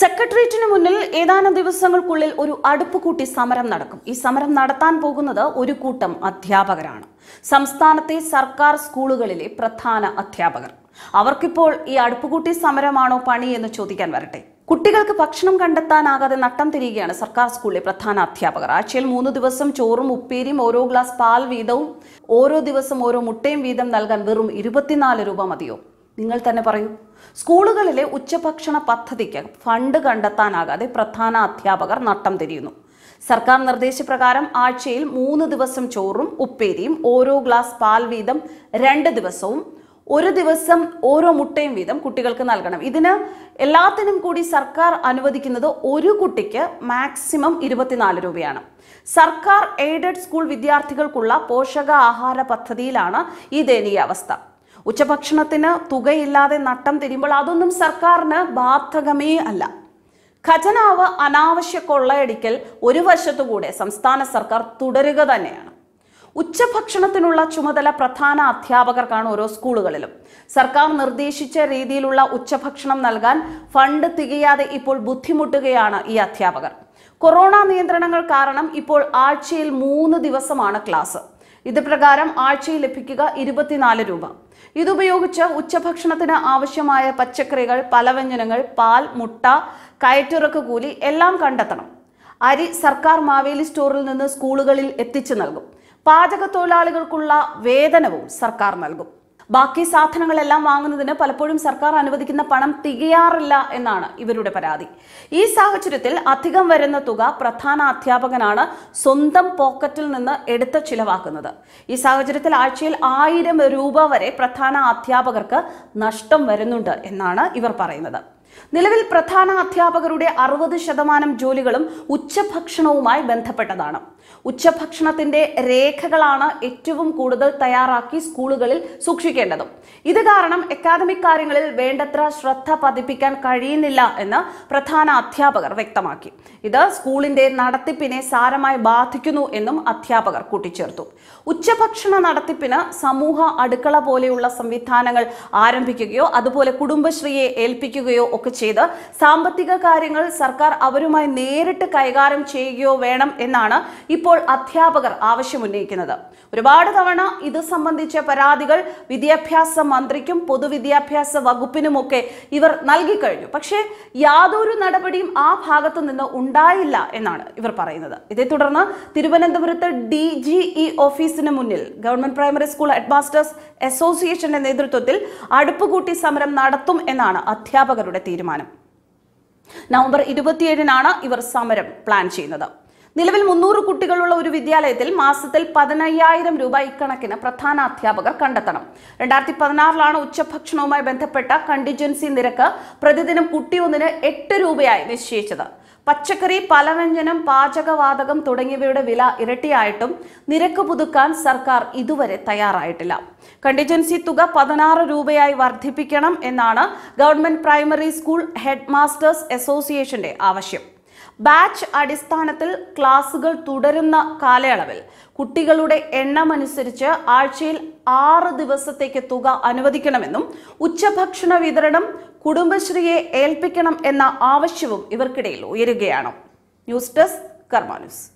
സെക്രട്ടേറിയറ്റിന് മുന്നിൽ ഏതാനും ദിവസങ്ങൾക്കുള്ളിൽ ഒരു അടുപ്പുകൂട്ടി സമരം നടക്കും. ഈ സമരം നടത്താൻ പോകുന്നത് ഒരു കൂട്ടം അധ്യാപകരാണ്. സംസ്ഥാനത്തെ സർക്കാർ സ്കൂളുകളിലെ പ്രധാന അധ്യാപകർ. അവർക്കിപ്പോൾ ഈ അടുപ്പുകൂട്ടി സമരമാണോ പണി എന്ന് ചോദിക്കാൻ വരട്ടെ. കുട്ടികൾക്ക് ഭക്ഷണം കണ്ടെത്താനാകാതെ നട്ടം തിരിയുകയാണ് സർക്കാർ സ്കൂളിലെ പ്രധാന അധ്യാപകർ. ആഴ്ചയിൽ 3 ദിവസം ചോറും ഉപ്പേരിയും ഓരോ ഗ്ലാസ് പാൽ വീതവും ഓരോ ദിവസം ഓരോ മുട്ടയും വീതം നൽകാൻ വെറും 24 രൂപ മതിയോ? നിങ്ങൾ തന്നെ പറയൂ. സ്കൂളുകളിലെ ഉച്ചഭക്ഷണ പദ്ധതിക്ക് ഫണ്ട് കണ്ടെത്താനാകാതെ പ്രധാന അധ്യാപകർ നട്ടം തിരിയുന്നു. സർക്കാർ നിർദ്ദേശപ്രകാരം ആഴ്ചയിൽ 3 ദിവസം ചോറും ഉപ്പേരിയും ഓരോ ഗ്ലാസ് പാൽ വീതം 2 ദിവസവും ഒരു ദിവസം ഓരോ മുട്ടയും വീതം കുട്ടികൾക്ക് നൽകണം. ഇതിന് എല്ലാത്തിനും കൂടി സർക്കാർ അനുവദിക്കുന്നത് ഒരു കുട്ടിക്ക് മാക്സിമം 24 രൂപയാണ്. സർക്കാർ എയ്ഡഡ് സ്കൂൾ വിദ്യാർത്ഥികൾക്കുള്ള പോഷകാഹാര പദ്ധതിയിലാണ് ഈ ദയനീയ അവസ്ഥ. ഉച്ചഭക്ഷണത്തിന് തുകയില്ലാതെ നട്ടം തിരിയുമ്പോൾ അതൊന്നും സർക്കാരിന് ബാധകമേ അല്ല. ഖജനാവ് അനാവശ്യ കൊള്ളയടിക്കൽ ഒരു വശത്തുകൂടെ സംസ്ഥാന സർക്കാർ തുടരുക തന്നെയാണ്. ഉച്ചഭക്ഷണത്തിനുള്ള ചുമതല പ്രധാന അധ്യാപകർക്കാണ് ഓരോ സ്കൂളുകളിലും. സർക്കാർ നിർദ്ദേശിച്ച രീതിയിലുള്ള ഉച്ചഭക്ഷണം നൽകാൻ ഫണ്ട് തികയാതെ ഇപ്പോൾ ബുദ്ധിമുട്ടുകയാണ് ഈ അധ്യാപകർ. കൊറോണ നിയന്ത്രണങ്ങൾ കാരണം ഇപ്പോൾ ആഴ്ചയിൽ 3 ദിവസമാണ് ക്ലാസ്. ഇത് പ്രകാരം ആഴ്ചയിൽ ലഭിക്കുക 24 രൂപ. ഇതുപയോഗിച്ച് ഉച്ചഭക്ഷണത്തിന് ആവശ്യമായ പച്ചക്കറികൾ, പലവ്യഞ്ജനങ്ങൾ, പാൽ, മുട്ട, കയറ്റിറക്ക് കൂലി എല്ലാം കണ്ടെത്തണം. അരി സർക്കാർ മാവേലി സ്റ്റോറിൽ നിന്ന് സ്കൂളുകളിൽ എത്തിച്ചു നൽകും. പാചക തൊഴിലാളികൾക്കുള്ള വേതനവും സർക്കാർ നൽകും. ബാക്കി സാധനങ്ങളെല്ലാം വാങ്ങുന്നതിന് പലപ്പോഴും സർക്കാർ അനുവദിക്കുന്ന പണം തികയാറില്ല എന്നാണ് ഇവരുടെ പരാതി. ഈ സാഹചര്യത്തിൽ അധികം വരുന്ന തുക പ്രധാന അധ്യാപകനാണ് സ്വന്തം പോക്കറ്റിൽ നിന്ന് എടുത്ത് ചിലവാക്കുന്നത്. ഈ സാഹചര്യത്തിൽ ആഴ്ചയിൽ 1000 രൂപ വരെ പ്രധാന അധ്യാപകർക്ക് നഷ്ടം വരുന്നുണ്ട് എന്നാണ് ഇവർ പറയുന്നത്. നിലവിൽ പ്രധാന അധ്യാപകരുടെ 60% ജോലികളും ഉച്ചഭക്ഷണവുമായി ബന്ധപ്പെട്ടതാണ്. ഉച്ചഭക്ഷണത്തിന്റെ രേഖകളാണ് ഏറ്റവും കൂടുതൽ തയ്യാറാക്കി സ്കൂളുകളിൽ സൂക്ഷിക്കേണ്ടതും. ഇത് കാരണം അക്കാദമിക് കാര്യങ്ങളിൽ വേണ്ടത്ര ശ്രദ്ധ പതിപ്പിക്കാൻ കഴിയുന്നില്ല എന്ന് പ്രധാന അധ്യാപകർ വ്യക്തമാക്കി. ഇത് സ്കൂളിന്റെ നടത്തിപ്പിനെ സാരമായി ബാധിക്കുന്നു എന്നും അധ്യാപകർ കൂട്ടിച്ചേർത്തു. ഉച്ചഭക്ഷണ നടത്തിപ്പിന് സമൂഹ അടുക്കള പോലെയുള്ള സംവിധാനങ്ങൾ ആരംഭിക്കുകയോ അതുപോലെ കുടുംബശ്രീയെ ഏൽപ്പിക്കുകയോ ചെയ്ത് സാമ്പത്തിക കാര്യങ്ങൾ സർക്കാർ അവരുമായി നേരിട്ട് കൈകാര്യം ചെയ്യുകയോ വേണം എന്നാണ് ഇപ്പോൾ അധ്യാപകർ ആവശ്യമുന്നയിക്കുന്നത്. ഒരുപാട് തവണ ഇത് സംബന്ധിച്ച പരാതികൾ വിദ്യാഭ്യാസ മന്ത്രിക്കും പൊതുവിദ്യാഭ്യാസ വകുപ്പിനുമൊക്കെ ഇവർ നൽകിക്കഴിഞ്ഞു. പക്ഷേ യാതൊരു നടപടിയും ആ ഭാഗത്തു നിന്ന് ഉണ്ടായില്ല എന്നാണ് ഇവർ പറയുന്നത്. ഇതേ തുടർന്ന് തിരുവനന്തപുരത്ത് DGE ഓഫീസിന് മുന്നിൽ ഗവൺമെന്റ് പ്രൈമറി സ്കൂൾ ഹെഡ്മാസ്റ്റേഴ്സ് അസോസിയേഷന്റെ നേതൃത്വത്തിൽ അടുപ്പുകൂട്ടി സമരം നടത്തും എന്നാണ് അധ്യാപകരുടെ തീരുമാനം. നവംബർ 27-നാണ് ഇവർ സമരം പ്ലാൻ ചെയ്യുന്നത്. നിലവിൽ 300 കുട്ടികളുള്ള ഒരു വിദ്യാലയത്തിൽ മാസത്തിൽ 15,000 രൂപ ഇക്കണക്കിന് പ്രധാന അധ്യാപകർ കണ്ടെത്തണം. 2016-ലാണ് ഉച്ചഭക്ഷണവുമായി ബന്ധപ്പെട്ട കണ്ടിൻജൻസി നിരക്ക് പ്രതിദിനം കുട്ടിയൊന്നിന് 8 രൂപയായി നിശ്ചയിച്ചത്. പച്ചക്കറി, പലവ്യഞ്ജനം, പാചകവാതകം തുടങ്ങിയവയുടെ വില ഇരട്ടിയായിട്ടും നിരക്ക് പുതുക്കാൻ സർക്കാർ ഇതുവരെ തയ്യാറായിട്ടില്ല. കണ്ടിൻജൻസി തുക 16 രൂപയായി വർദ്ധിപ്പിക്കണം എന്നാണ് ഗവൺമെന്റ് പ്രൈമറി സ്കൂൾ ഹെഡ്മാസ്റ്റേഴ്സ് അസോസിയേഷന്റെ ആവശ്യം. ബാച്ച് അടിസ്ഥാനത്തിൽ ക്ലാസുകൾ തുടരുന്ന കാലയളവിൽ കുട്ടികളുടെ എണ്ണമനുസരിച്ച് ആഴ്ചയിൽ 6 ദിവസത്തേക്ക് തുക അനുവദിക്കണമെന്നും ഉച്ചഭക്ഷണ വിതരണം കുടുംബശ്രീയെ ഏൽപ്പിക്കണം എന്ന ആവശ്യവും ഇവർക്കിടയിൽ ഉയരുകയാണ്. News desk Karma news.